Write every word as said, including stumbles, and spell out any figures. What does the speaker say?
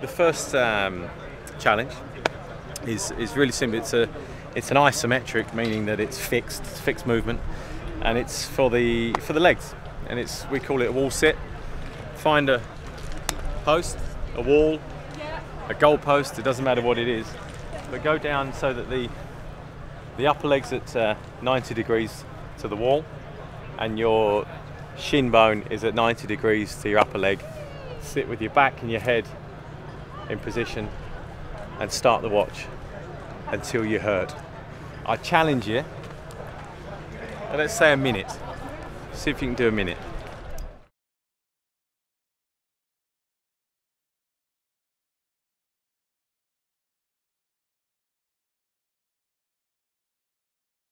The first um, challenge is is really simple. It's a it's an isometric, meaning that it's fixed, it's fixed movement, and it's for the for the legs. And it's we call it a wall sit. Find a post, a wall, a goal post. It doesn't matter what it is, but go down so that the the upper leg's at uh, ninety degrees to the wall, and your shin bone is at ninety degrees to your upper leg. Sit with your back and your head in position and start the watch until you hurt. I challenge you, let's say a minute. See if you can do a minute.